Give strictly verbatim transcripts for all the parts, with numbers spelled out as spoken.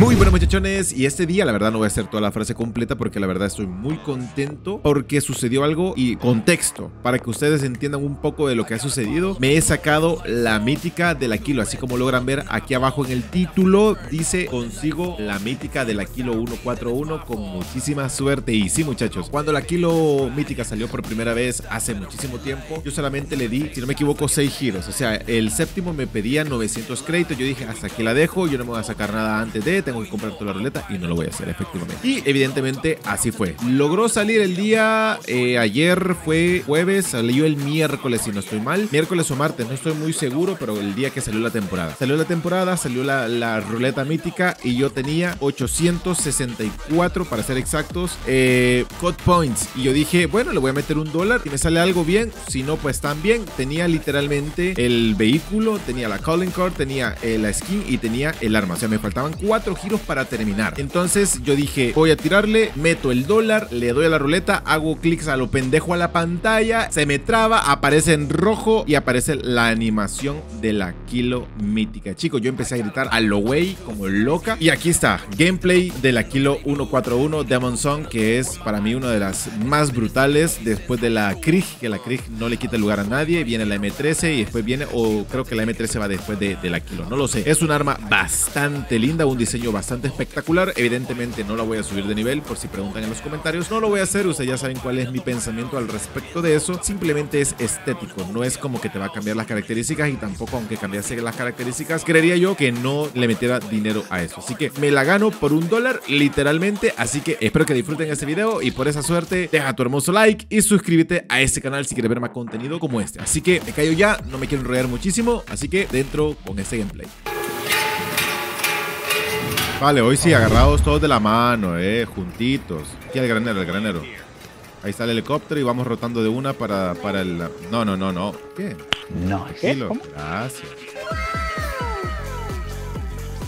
Muy bueno, muchachones, y este día la verdad no voy a hacer toda la frase completa porque la verdad estoy muy contento porque sucedió algo y contexto para que ustedes entiendan un poco de lo que ha sucedido. Me he sacado la mítica de la Kilo, así como logran ver aquí abajo en el título dice consigo la mítica de la Kilo uno cuatro uno con muchísima suerte. Y sí, muchachos, cuando la Kilo mítica salió por primera vez hace muchísimo tiempo, yo solamente le di, si no me equivoco, seis giros, o sea, el séptimo me pedía novecientos créditos, yo dije hasta aquí la dejo, yo no me voy a sacar nada antes de, tengo que comprar toda la ruleta y no lo voy a hacer efectivamente. Y evidentemente así fue. Logró salir el día, eh, ayer fue jueves, salió el miércoles si no estoy mal, miércoles o martes, no estoy muy seguro, pero el día que salió la temporada. Salió la temporada, salió la, la ruleta mítica y yo tenía ochocientos sesenta y cuatro para ser exactos, eh, cut points, y yo dije, bueno, le voy a meter un dólar y me sale algo bien, si no pues también. Tenía literalmente el vehículo, tenía la calling card, tenía eh, la skin y tenía el arma, o sea, me faltaban cuatro giros para terminar. Entonces yo dije, voy a tirarle, meto el dólar, le doy a la ruleta, hago clics a lo pendejo a la pantalla, se me traba, aparece en rojo y aparece la animación de la Kilo mítica. Chicos, yo empecé a gritar a lo güey como loca y aquí está, gameplay de la Kilo uno cuatro uno Demon Song, que es para mí una de las más brutales después de la Krieg, que la Krieg no le quita lugar a nadie, viene la M trece y después viene, o creo que la M trece va después de, de la Kilo, no lo sé. Es un arma bastante linda, un diseño bastante espectacular, evidentemente no la voy a subir de nivel, por si preguntan en los comentarios, no lo voy a hacer, ustedes ya saben cuál es mi pensamiento al respecto de eso, simplemente es estético, no es como que te va a cambiar las características y tampoco aunque cambiase las características, creería yo que no le metiera dinero a eso, así que me la gano por un dólar literalmente, así que espero que disfruten este video y por esa suerte deja tu hermoso like y suscríbete a este canal si quieres ver más contenido como este, así que me callo ya, no me quiero enrollar muchísimo, así que dentro con este gameplay. Vale, hoy sí, agarrados todos de la mano, eh, juntitos. Aquí el granero, el granero. Ahí está el helicóptero y vamos rotando de una para, para el... No, no, no, no. ¿Qué? No, ¿qué? Gracias.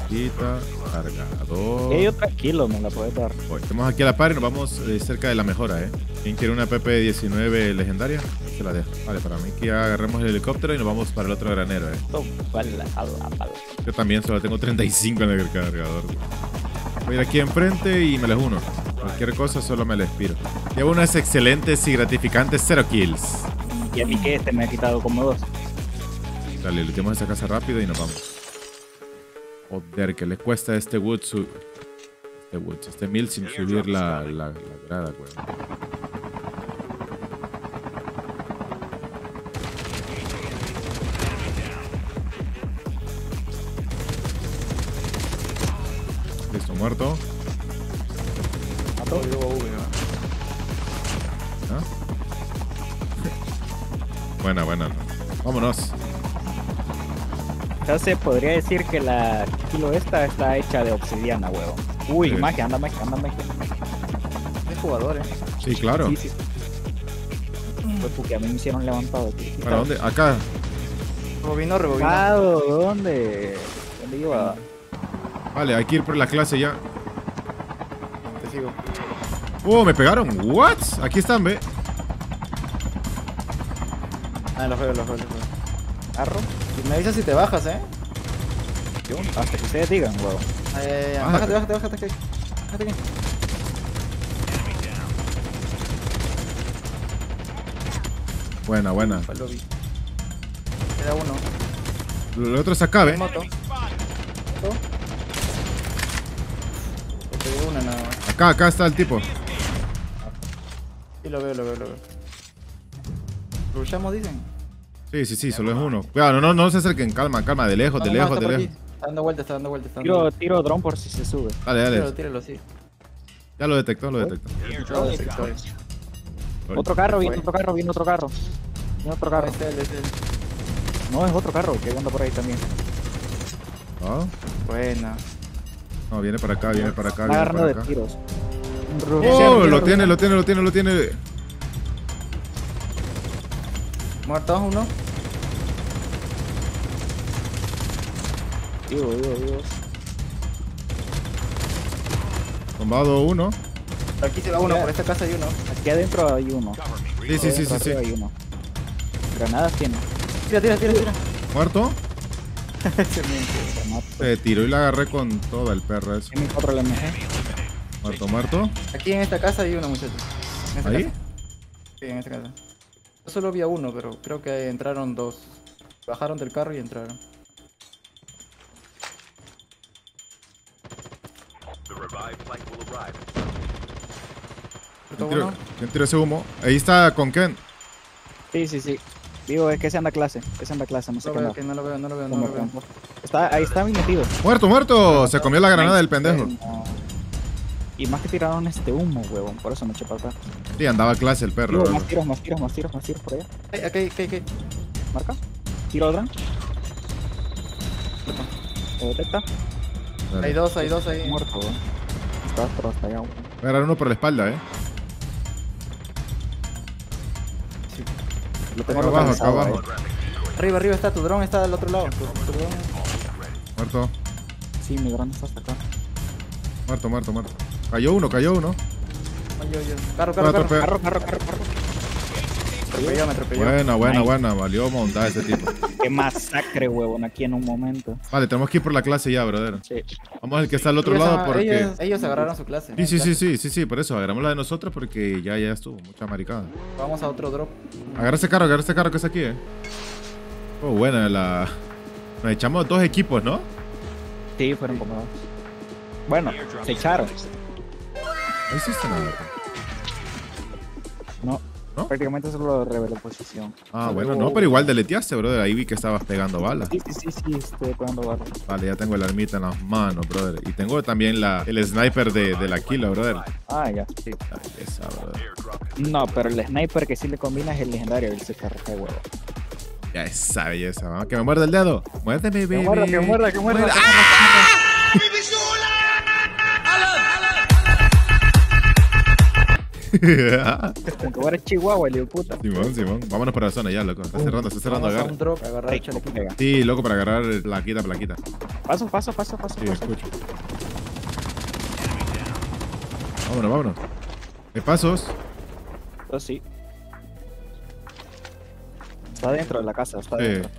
Quita, cargador. Hay otra Kilo, no la puedes dar. Pues estamos aquí a la par y nos vamos eh, cerca de la mejora, eh. ¿Quién quiere una P P diecinueve legendaria? Se la dejo. Vale, para mí que ya agarremos el helicóptero y nos vamos para el otro granero, eh. Yo también solo tengo treinta y cinco en el cargador. Voy a ir aquí enfrente y me les uno. Cualquier cosa solo me les piro. Llevo unas excelentes y gratificantes cero kills. Y a mí que este me ha quitado como dos. Dale, luchemos esa casa rápido y nos vamos. Joder, que le cuesta a este Woods. Este Woods, este mil sin subir la, la, la grada, güey. Listo, muerto. Mató. ¿Ah? Buena, buena. Vámonos. Entonces podría decir que la Kilo esta está hecha de obsidiana, huevo. Uy, sí. Magia, anda magia, anda magia. Es jugador, eh. Sí, claro. Sí, sí. Pues porque a mí me hicieron levantado aquí. ¿Para dónde? Acá. Rebobino, rebobino. Ah, ¿dónde? ¿Dónde iba? Vale, hay que ir por la clase ya. Te sigo. Oh, me pegaron. What? Aquí están, ve. Ah, los veo, los veo, los veo. Arro. Me avisas si te bajas, eh. Hasta que ustedes digan, huevo. Ay, ay, ay. Bájate, bájate, bájate, bájate. Bájate aquí. Buena, buena. Queda uno. El otro es acá, ¿eh? Moto. Una, nada más. Acá, acá está el tipo. Sí, lo veo, lo veo, lo veo. ¿Rushamos, dicen? Sí, sí, sí, solo es uno. Cuidado, no, no se acerquen, calma, calma, de lejos, de lejos, de lejos. Está dando vueltas, está dando vueltas. Está dando vueltas. Tiro, tiro dron por si se sube. Dale, dale. Tíralo, tíralo, sí. Ya lo detectó, lo detectó. Otro carro, viene otro carro, viene otro carro. Viene otro carro. No, es otro carro, que anda por ahí también. Ah. Buena. No, viene para acá, viene para acá, viene para acá. Oh, lo tiene, lo tiene, lo tiene, lo tiene. Muertos uno. Vivo, vivo, vivo. Combado uno. Aquí se va uno, por esta casa hay uno. Aquí adentro hay uno. Sí, sí, sí, sí, sí. Granadas tiene. Tira, tira, tira, tira. Muerto. Se me impresiona. Se tiró y la agarré con toda el perro eso. M cuatro la M G. Muerto, muerto. Aquí en esta casa hay una muchacha. ¿En esta ¿Ahí? Casa. Sí, en esta casa. Yo solo vi a uno, pero creo que entraron dos. Bajaron del carro y entraron. ¿Quién tiró, ¿Quién tiró ese humo? Ahí está con Ken. Sí, sí, sí. Digo, es que se anda clase, que se anda clase, no sé qué. No lo veo, no lo veo, no lo veo, no lo veo. Está, ahí está bien metido. Muerto, muerto. Se comió la granada del pendejo. No. Y más que tiraron este humo, huevón, por eso me eché para atrás. Sí, andaba clase el perro. Digo, más tiros, más tiros, más tiros, más tiros por allá. Hey, okay, okay, okay. Marca. Tiro otra. ¿Lo detecta? Dale. Hay dos, hay dos ahí. Muerto, weón. Está hasta allá, weón. Voy a agarrar uno por la espalda, eh. Lo tengo acá abajo, acá abajo. Arriba, arriba está, tu dron está del otro lado. Tu, tu dron... Muerto. Sí, mi dron está hasta acá. Muerto, muerto, muerto. Cayó uno, cayó uno. Cayó yo. Carro, carro, carro. Carro, carro, carro, carro. Me atropelló, me atropelló. Buena, buena, nice. Buena. Valió montar ese tipo. Qué masacre, huevón, aquí en un momento. Vale, tenemos que ir por la clase ya, brother. Sí. Vamos al que está al otro ellos, lado porque... Ellos, ellos agarraron su clase. Sí, sí, clase. sí, sí, sí, sí, por eso. Agarramos la de nosotros porque ya, ya estuvo mucha maricada. Vamos a otro drop. Agarra ese carro, agarra ese carro que es aquí, eh. Oh, buena la... Nos echamos dos equipos, ¿no? Sí, fueron como dos. Bueno, se echaron. No hiciste nada. No. ¿No? Prácticamente solo reveló posición. Ah, pero bueno, no, pero igual deleteaste, brother. Ahí vi que estabas pegando balas. Sí, sí, sí, sí estoy pegando balas. Vale, ya tengo el armita en las manos, brother. Y tengo también la, el sniper de, de la Kilo, brother. Ah, ya, sí. Ay, esa, brother. No, pero el sniper que sí le combina es el legendario, el C K R G, huevo. Ya, esa belleza, ¿no? Que me muerda el dedo. Muérdeme, bebé. Que muerda, que muerda, que muerda. ¡Ah! Como que va a ser Chihuahua, el hijo puta. Simón, Simón. Vámonos para la zona ya, loco. Está cerrando, está cerrando. Vamos agarra. Un drop, agarrar el chalequita. Sí, loco, para agarrar plaquita, plaquita. Paso, paso, paso, paso. Sí, paso. Escucho. Vámonos, vámonos. ¿Hay pasos? Yo sí. Está dentro de la casa, está sí. dentro.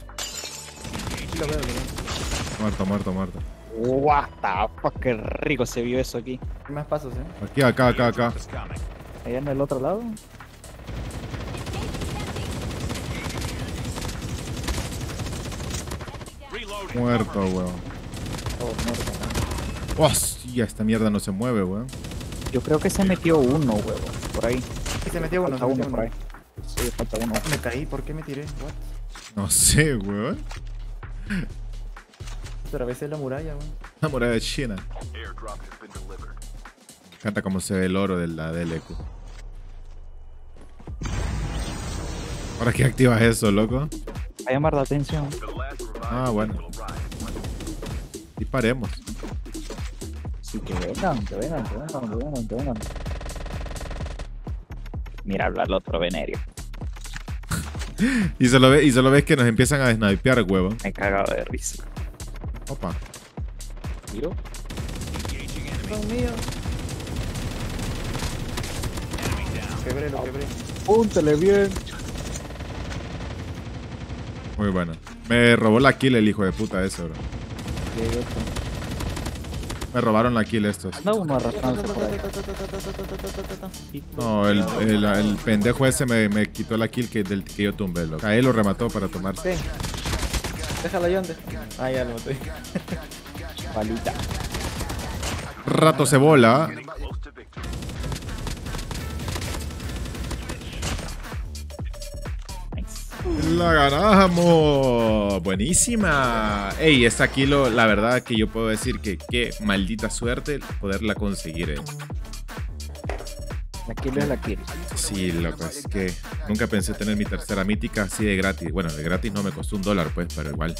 Muerto, muerto, muerto. What the fuck, qué rico se vio eso aquí. Hay más pasos, eh. Aquí, acá, acá, acá. Allá en el otro lado. Muerto, weón. Oh, muerto. ¿No? Hostia, esta mierda no se mueve, weón. Yo creo que se metió uno, weón. Por ahí. Se metió uno, se metió uno por ahí. Sí, falta uno. Me caí, ¿por qué me tiré? What? No sé, weón. Pero a veces la muralla, weón. La muralla de China. Me encanta cómo se ve el oro de la D L Q. ¿Para qué activas eso, loco? Va a llamar la atención. Ah, bueno. Disparemos. Sí, que vengan, que vengan, que vengan, que vengan, que vengan. Mira hablar al otro venerio. y, solo ve, y solo ves que nos empiezan a snipear, huevo. Me he cagado de risa. Opa. ¿Tiro? Dios mío. Quebré, lo quebré. Púntale bien. Muy bueno. Me robó la kill el hijo de puta ese, bro. Me robaron la kill estos. No, uno arrastrándose por ahí. No, el, el, el pendejo ese me, me quitó la kill que, del, que yo tumbé, loco. A él lo remató para tomarse. Sí. Déjalo ahí donde. Ah, ya lo maté. Palita. Rato cebola. La ganamos, buenísima. Ey, esta Kilo, la verdad que yo puedo decir que qué maldita suerte poderla conseguir. Eh. La Kilo es la Kilo. Sí, loco, es que nunca pensé tener mi tercera mítica así de gratis. Bueno, de gratis no me costó un dólar, pues, pero igual.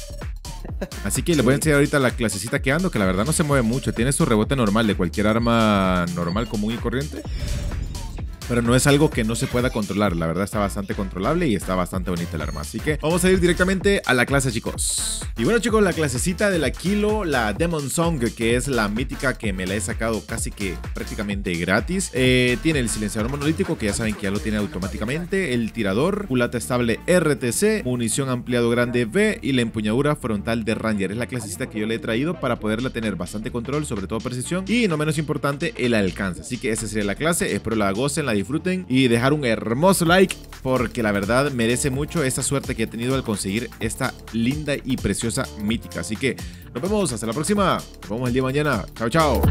Así que les voy a enseñar ahorita la clasecita que ando, que la verdad no se mueve mucho. Tiene su rebote normal de cualquier arma normal, común y corriente. pero no es algo que no se pueda controlar. La verdad está bastante controlable y está bastante bonita el arma. Así que vamos a ir directamente a la clase, chicos. Y bueno, chicos, la clasecita de la Kilo, la Demon Song, que es la mítica que me la he sacado casi que prácticamente gratis. Eh, tiene el silenciador monolítico, que ya saben que ya lo tiene automáticamente, el tirador, culata estable R T C, munición ampliado grande B y la empuñadura frontal de Ranger. Es la clasecita que yo le he traído para poderla tener bastante control, sobre todo precisión y, no menos importante, el alcance. Así que esa sería la clase, espero la gocen, la disfruten y dejar un hermoso like, porque la verdad merece mucho esta suerte que he tenido al conseguir esta linda y preciosa mítica. Así que nos vemos hasta la próxima, nos vemos el día de mañana, chao chao.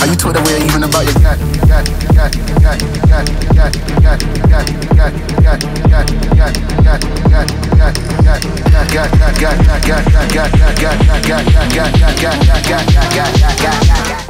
Are you told away even about your cat, cat, cat, cat, cat, cat, cat, cat, cat, cat, cat, cat, cat, cat, cat, cat, cat, cat, cat, cat, cat,